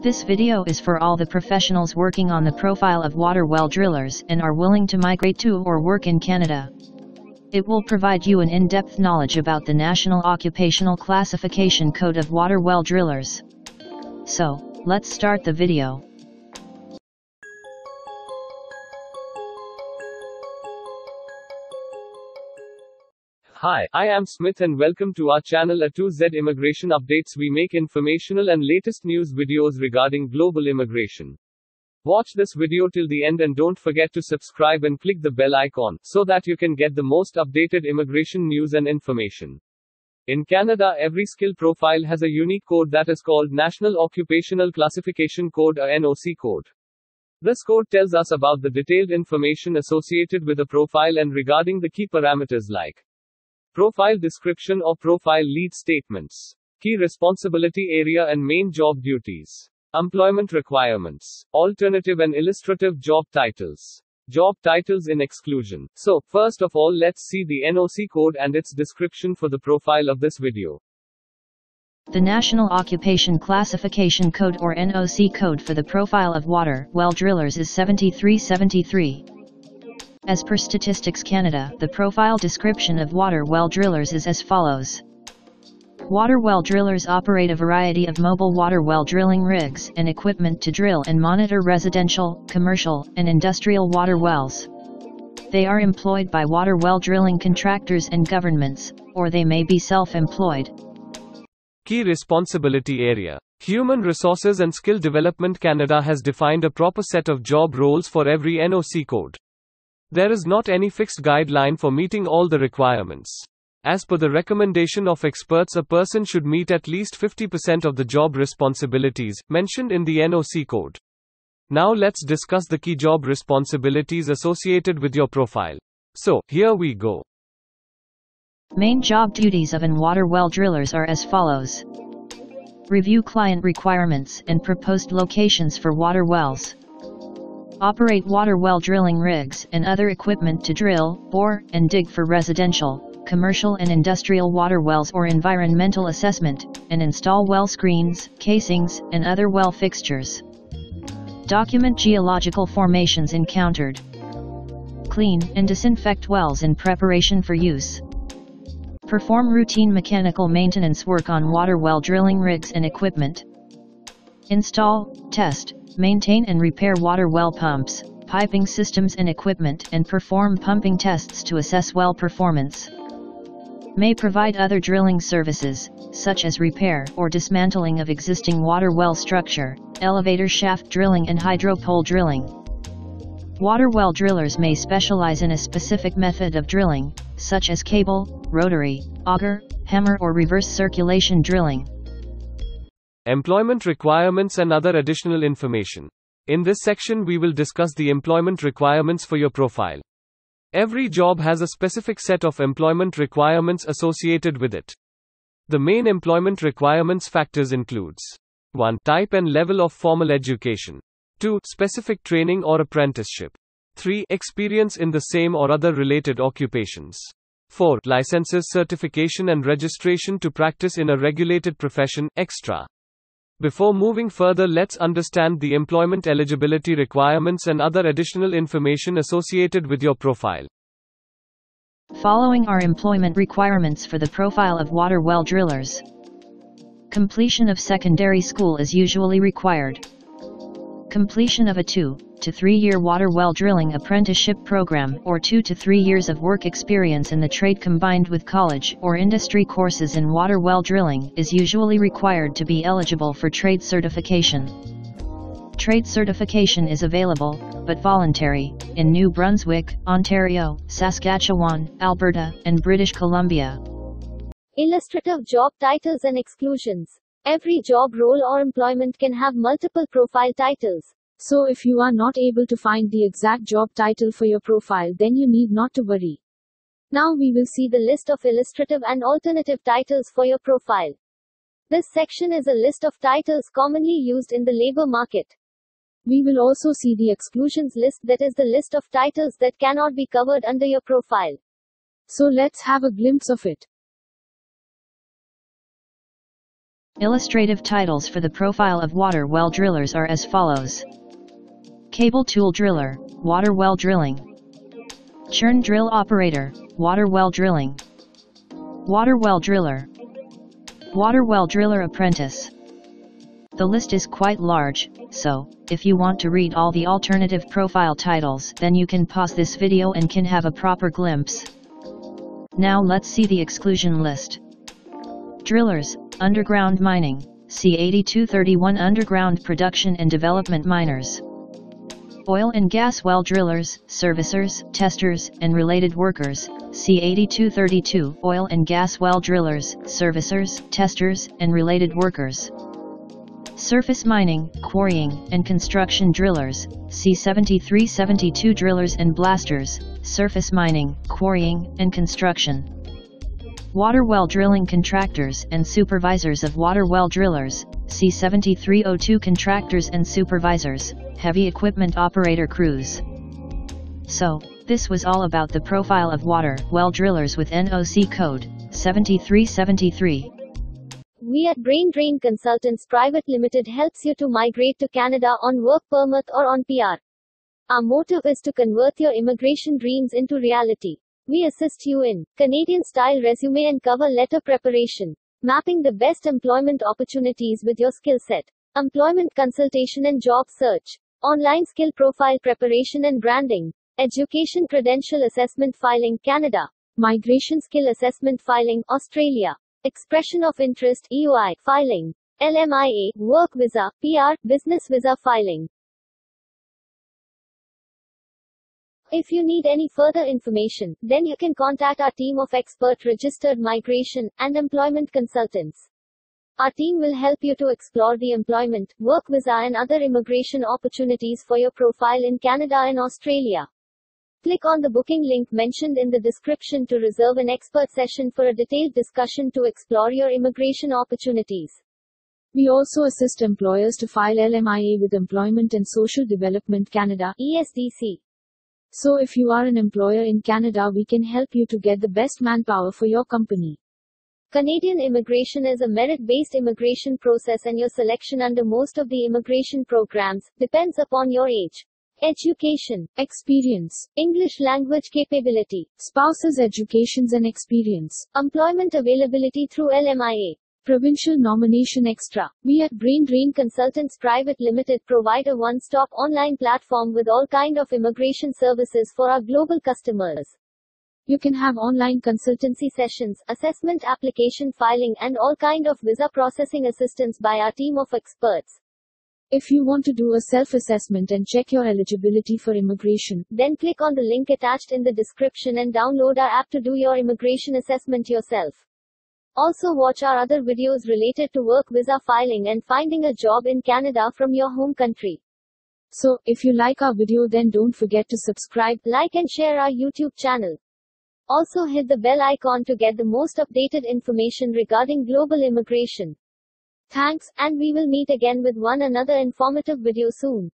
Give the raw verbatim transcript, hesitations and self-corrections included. This video is for all the professionals working on the profile of water well drillers and are willing to migrate to or work in Canada. It will provide you an in-depth knowledge about the National Occupational Classification Code of water well drillers. So, let's start the video. Hi, I am Smith and welcome to our channel A two Z Immigration Updates. We make informational and latest news videos regarding global immigration. Watch this video till the end and don't forget to subscribe and click the bell icon, so that you can get the most updated immigration news and information. In Canada, every skill profile has a unique code that is called National Occupational Classification Code or N O C code. This code tells us about the detailed information associated with a profile and regarding the key parameters like profile description or profile lead statements, key responsibility area and main job duties, employment requirements, alternative and illustrative job titles, job titles in exclusion. So, first of all, let's see the N O C code and its description for the profile of this video. The National Occupation Classification Code or N O C code for the profile of water well drillers is seventy-three seventy-three. As per Statistics Canada, the profile description of water well drillers is as follows. Water well drillers operate a variety of mobile water well drilling rigs and equipment to drill and monitor residential, commercial, and industrial water wells. They are employed by water well drilling contractors and governments, or they may be self-employed. Key responsibility area. Human Resources and Skill Development Canada has defined a proper set of job roles for every N O C code. There is not any fixed guideline for meeting all the requirements. As per the recommendation of experts, a person should meet at least fifty percent of the job responsibilities mentioned in the N O C code. Now let's discuss the key job responsibilities associated with your profile. So, here we go. Main job duties of an water well drillers are as follows. Review client requirements and proposed locations for water wells. Operate water well drilling rigs and other equipment to drill, bore, and dig for residential, commercial and industrial water wells or environmental assessment, and install well screens, casings, and other well fixtures. Document geological formations encountered. Clean and disinfect wells in preparation for use. Perform routine mechanical maintenance work on water well drilling rigs and equipment. Install, test, maintain and repair water well pumps, piping systems and equipment and perform pumping tests to assess well performance. May provide other drilling services, such as repair or dismantling of existing water well structure, elevator shaft drilling and hydropole drilling. Water well drillers may specialize in a specific method of drilling, such as cable, rotary, auger, hammer or reverse circulation drilling. Employment requirements and other additional information. In this section we will discuss the employment requirements for your profile. Every job has a specific set of employment requirements associated with it. The main employment requirements factors includes one Type and level of formal education. two Specific training or apprenticeship. three Experience in the same or other related occupations. four Licenses, certification and registration to practice in a regulated profession, et cetera. Before moving further, let's understand the employment eligibility requirements and other additional information associated with your profile. Following are employment requirements for the profile of water well drillers. Completion of secondary school is usually required. Completion of a two to three year water well drilling apprenticeship program or two to three years of work experience in the trade combined with college or industry courses in water well drilling is usually required to be eligible for trade certification. Trade certification is available, but voluntary, in New Brunswick, Ontario, Saskatchewan, Alberta, and British Columbia. Illustrative job titles and exclusions. Every job role or employment can have multiple profile titles. So if you are not able to find the exact job title for your profile, then you need not to worry. Now we will see the list of illustrative and alternative titles for your profile. This section is a list of titles commonly used in the labor market. We will also see the exclusions list, that is the list of titles that cannot be covered under your profile. So let's have a glimpse of it. Illustrative titles for the profile of water well drillers are as follows. Cable tool driller, water well drilling. Churn drill operator, water well drilling. Water well driller. Water well driller apprentice. The list is quite large, so, if you want to read all the alternative profile titles, then you can pause this video and can have a proper glimpse. Now let's see the exclusion list. Drillers, underground mining, C eighty-two thirty-one underground production and development miners. Oil and gas well drillers, servicers, testers, and related workers, C eighty-two thirty-two oil and gas well drillers, servicers, testers, and related workers. Surface mining, quarrying, and construction drillers, C seventy-three seventy-two drillers and blasters, surface mining, quarrying, and construction. Water well drilling contractors and supervisors of water well drillers, C seventy-three oh two contractors and supervisors, heavy equipment operator crews. So, this was all about the profile of water well drillers with N O C Code seventy-three seventy-three. We at Brain Drain Consultants Private Limited helps you to migrate to Canada on work permit or on P R. Our motive is to convert your immigration dreams into reality. We assist you in Canadian-style resume and cover letter preparation, mapping the best employment opportunities with your skill set, employment consultation and job search, online skill profile preparation and branding, education credential assessment filing Canada, migration skill assessment filing Australia. Expression of interest E O I filing, L M I A work visa, P R business visa filing. If you need any further information, then you can contact our team of expert registered migration and employment consultants. Our team will help you to explore the employment, work visa and other immigration opportunities for your profile in Canada and Australia. Click on the booking link mentioned in the description to reserve an expert session for a detailed discussion to explore your immigration opportunities. We also assist employers to file L M I A with Employment and Social Development Canada, E S D C. So if you are an employer in Canada, we can help you to get the best manpower for your company. Canadian immigration is a merit-based immigration process and your selection under most of the immigration programs depends upon your age, education, experience, English language capability, spouse's educations and experience, employment availability through L M I A, provincial nomination extra. We at Brain Drain Consultants Private Limited provide a one-stop online platform with all kind of immigration services for our global customers. You can have online consultancy sessions, assessment application filing and all kind of visa processing assistance by our team of experts. If you want to do a self-assessment and check your eligibility for immigration, then click on the link attached in the description and download our app to do your immigration assessment yourself. Also watch our other videos related to work visa filing and finding a job in Canada from your home country. So, if you like our video, then don't forget to subscribe, like and share our YouTube channel. Also hit the bell icon to get the most updated information regarding global immigration. Thanks, and we will meet again with one another informative video soon.